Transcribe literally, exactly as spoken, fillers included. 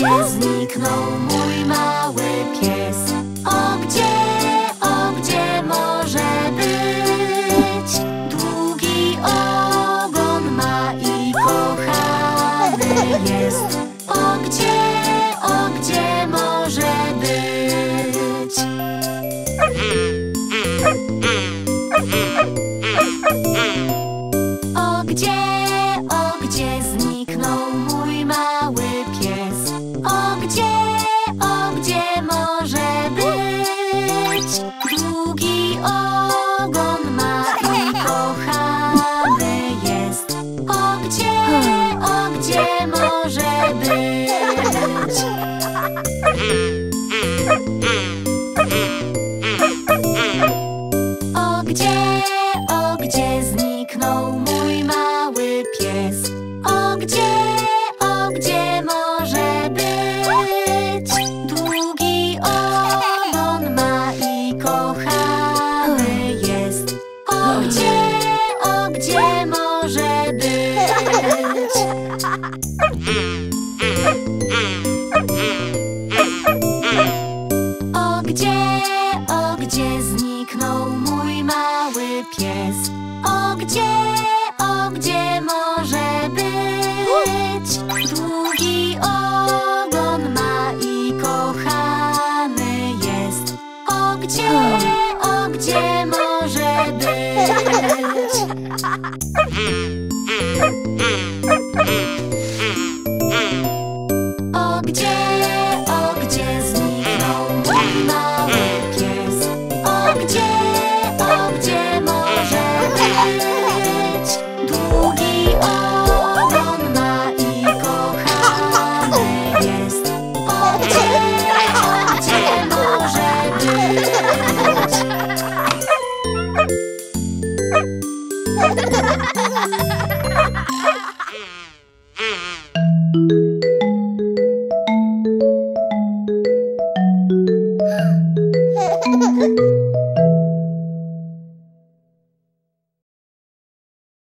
Gdzie zniknął mój mały pies? O gdzie, o gdzie może być? Długi ogon ma i kochany jest. O gdzie, o gdzie może być? O gdzie, o gdzie zniknął mój mały pies? O gdzie, o gdzie może być? Długi ogon ma i kochany jest. O gdzie, o gdzie może być? O gdzie, o gdzie zniknął mój mały pies? O gdzie, o gdzie może być? Długi ogon ma i kochany jest. O gdzie, o gdzie może być?